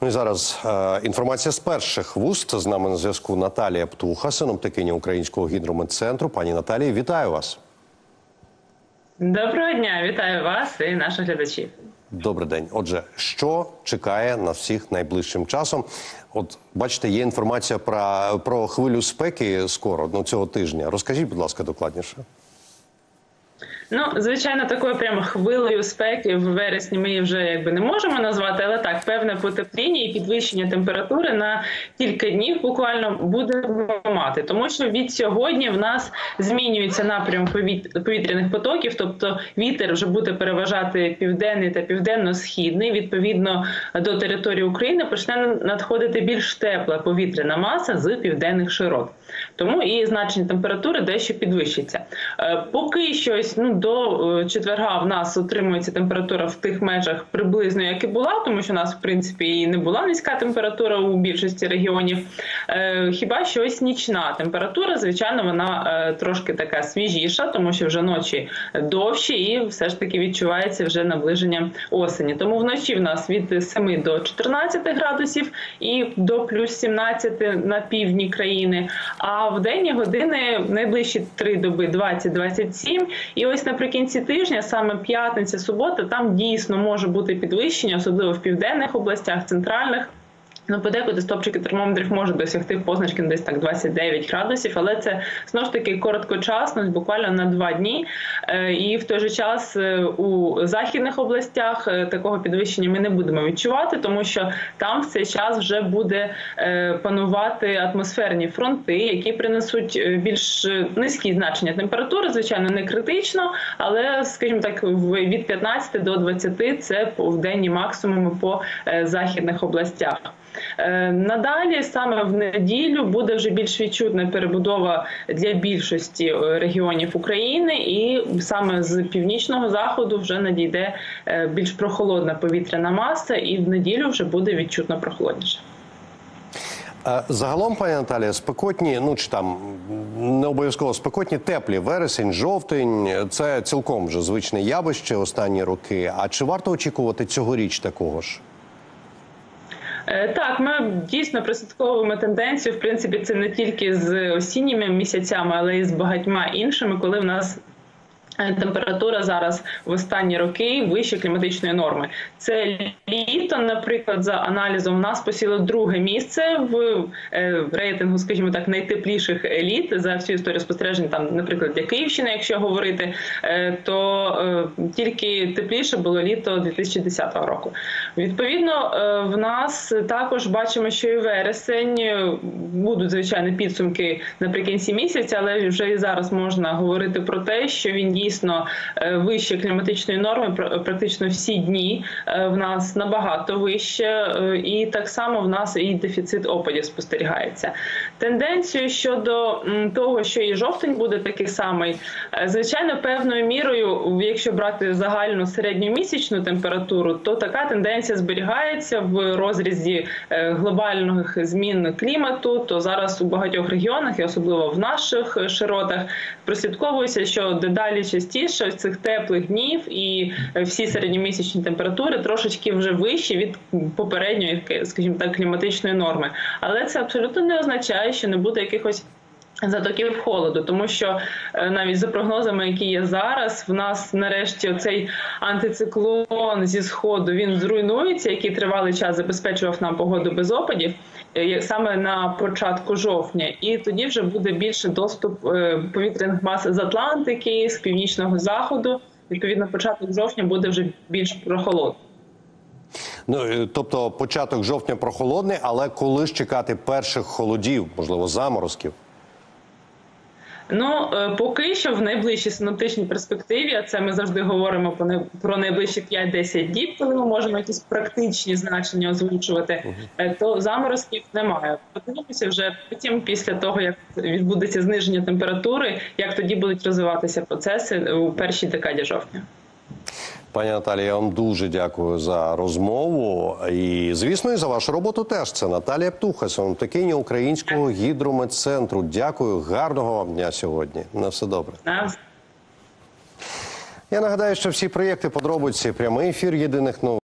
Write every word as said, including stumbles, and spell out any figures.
Ну і зараз е, інформація з перших вуст. З нами на зв'язку Наталія Птуха, синоптикиня Українського гідрометцентру. Пані Наталії, вітаю вас. Доброго дня, вітаю вас і наших глядачів. Добрий день. Отже, що чекає нас всіх найближчим часом? От, бачите, є інформація про, про хвилю спеки скоро, ну, цього тижня. Розкажіть, будь ласка, докладніше. Ну, звичайно, такою прямо хвилею спеки в вересні ми вже якби не можемо назвати, але так, певне потепління і підвищення температури на кілька днів буквально будемо мати. Тому що від сьогодні в нас змінюється напрям повітряних потоків, тобто вітер вже буде переважати південний та південно-східний. Відповідно, до території України почне надходити більш тепла повітряна маса з південних широт. Тому і значення температури дещо підвищиться. Поки щось, ну, до четверга в нас утримується температура в тих межах приблизно, як і була, тому що у нас, в принципі, і не була низька температура у більшості регіонів. Хіба щось нічна температура, звичайно, вона трошки така свіжіша, тому що вже ночі довші і все ж таки відчувається вже наближення осені. Тому вночі в нас від семи до чотирнадцяти градусів і до плюс сімнадцяти на півдні країни. А в денні години найближчі три доби двадцять - двадцять сім. І ось наприкінці тижня, саме п'ятниця, субота, там дійсно може бути підвищення, особливо в південних областях, центральних. Ну, подекуди стопчики термометрів можуть досягти позначки десь так двадцять дев'ять градусів, але це, знову ж таки, короткочасно, буквально на два дні. І в той же час у західних областях такого підвищення ми не будемо відчувати, тому що там в цей час вже буде панувати атмосферні фронти, які принесуть більш низькі значення температури, звичайно, не критично, але, скажімо так, від п'ятнадцяти до двадцяти це в денні максимуми по західних областях. Надалі, саме в неділю, буде вже більш відчутна перебудова для більшості регіонів України, і саме з північного заходу вже надійде більш прохолодна повітряна маса, і в неділю вже буде відчутно прохолодніше. Загалом, пані Наталія, спекотні, ну чи там не обов'язково спекотні, теплі вересень, жовтень, це цілком вже звичне явище останні роки. А чи варто очікувати цьогоріч такого ж? Так, ми дійсно прослідковуємо тенденцію, в принципі, це не тільки з осінніми місяцями, але і з багатьма іншими, коли в нас температура зараз в останні роки вище кліматичної норми. Це літо, наприклад, за аналізом, в нас посіло друге місце в рейтингу, скажімо так, найтепліших літ за всю історію спостережень, там, наприклад, для Київщини, якщо говорити, то тільки тепліше було літо дві тисячі десятого року. Відповідно, в нас також бачимо, що і вересень, будуть, звичайно, підсумки наприкінці місяця, але вже і зараз можна говорити про те, що він дійсно Дійсно, вище кліматичної норми, практично всі дні в нас набагато вище, і так само в нас і дефіцит опадів спостерігається. Тенденцію щодо того, що і жовтень буде такий самий, звичайно, певною мірою, якщо брати загальну середньомісячну температуру, то така тенденція зберігається в розрізі глобальних змін клімату, то зараз у багатьох регіонах, і особливо в наших широтах, прослідковується, що дедалі частіше цих теплих днів і всі середньомісячні температури трошечки вже вищі від попередньої, скажімо так, кліматичної норми. Але це абсолютно не означає, що не буде якихось затоків холоду, тому що навіть за прогнозами, які є зараз, в нас нарешті цей антициклон зі Сходу, він зруйнується, який тривалий час забезпечував нам погоду без опадів, саме на початку жовтня, і тоді вже буде більше доступ повітряних мас з Атлантики, з північного заходу, відповідно, початок жовтня буде вже більш прохолодний. Ну, тобто початок жовтня прохолодний, але коли ж чекати перших холодів, можливо, заморозків? Ну, поки що в найближчій синоптичній перспективі, а це ми завжди говоримо про найближчі п'ять-десять діб, коли ми можемо якісь практичні значення озвучувати, то заморозків немає. Подивимося вже потім, після того, як відбудеться зниження температури, як тоді будуть розвиватися процеси у першій декаді жовтня. Пані Наталія, я вам дуже дякую за розмову. І, звісно, і за вашу роботу теж. Це Наталія Птуха, синоптикиня Українського гідрометцентру. Дякую. Гарного вам дня сьогодні. На все добре. Да. Я нагадаю, що всі проєкти, подробиці, прямий ефір Єдиних Новин.